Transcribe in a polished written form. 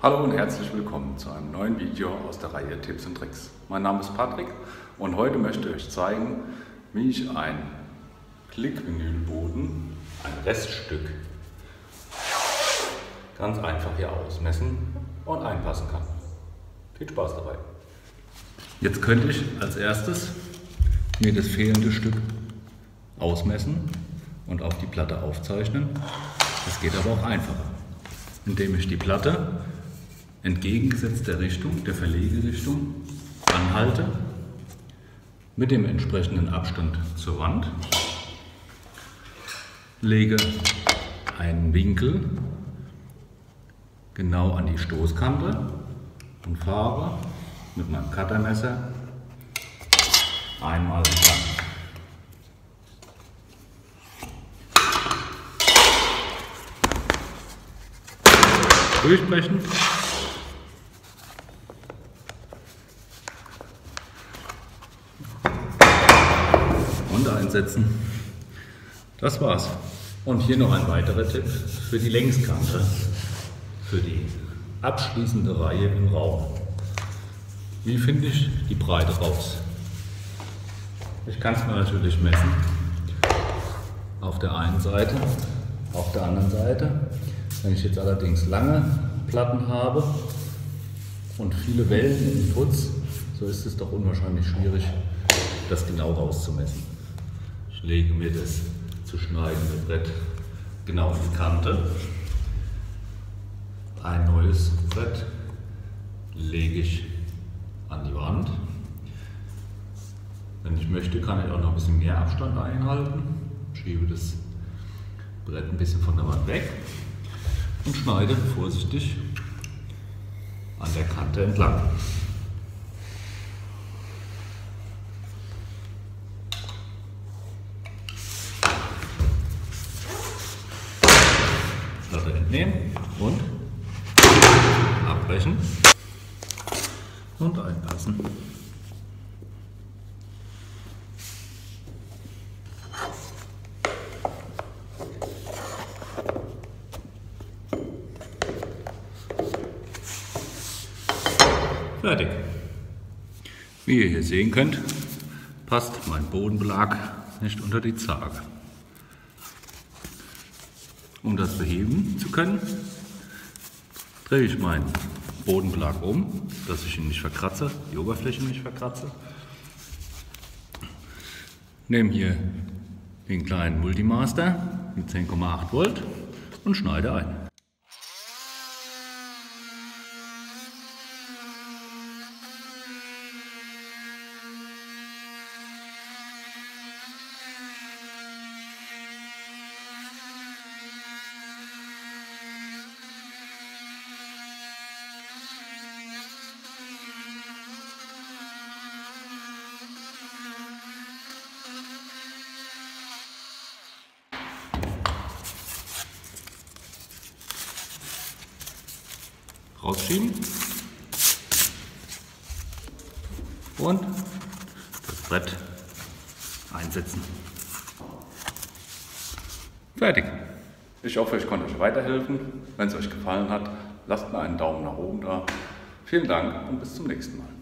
Hallo und herzlich willkommen zu einem neuen Video aus der Reihe Tipps und Tricks. Mein Name ist Patrick und heute möchte ich euch zeigen, wie ich einen Klickvinylboden, ein Reststück, ganz einfach hier ausmessen und einpassen kann. Viel Spaß dabei! Jetzt könnte ich als erstes mir das fehlende Stück ausmessen und auf die Platte aufzeichnen. Das geht aber auch einfacher, indem ich die Platte entgegengesetzt der Richtung, der Verlegerichtung, anhalte mit dem entsprechenden Abstand zur Wand, lege einen Winkel genau an die Stoßkante und fahre mit meinem Cuttermesser einmal lang. Durchbrechen. Und einsetzen. Das war's. Und hier noch ein weiterer Tipp für die Längskante, für die abschließende Reihe im Raum. Wie finde ich die Breite raus? Ich kann es mir natürlich messen. Auf der einen Seite, auf der anderen Seite. Wenn ich jetzt allerdings lange Platten habe und viele Wellen im Putz, so ist es doch unwahrscheinlich schwierig, das genau rauszumessen. Ich lege mir das zu schneidende Brett genau auf die Kante. Ein neues Brett lege ich an die Wand. Wenn ich möchte, kann ich auch noch ein bisschen mehr Abstand einhalten. Schiebe das Brett ein bisschen von der Wand weg. Und schneide vorsichtig an der Kante entlang. Platte entnehmen und abbrechen und einpassen. Fertig. Wie ihr hier sehen könnt, passt mein Bodenbelag nicht unter die Zarge. Um das beheben zu können, drehe ich meinen Bodenbelag um, dass ich ihn nicht verkratze, die Oberfläche nicht verkratze. Nehme hier den kleinen Multimaster mit 10,8 Volt und schneide ein. Rausschieben und das Brett einsetzen. Fertig. Ich hoffe, ich konnte euch weiterhelfen. Wenn es euch gefallen hat, lasst mir einen Daumen nach oben da. Vielen Dank und bis zum nächsten Mal.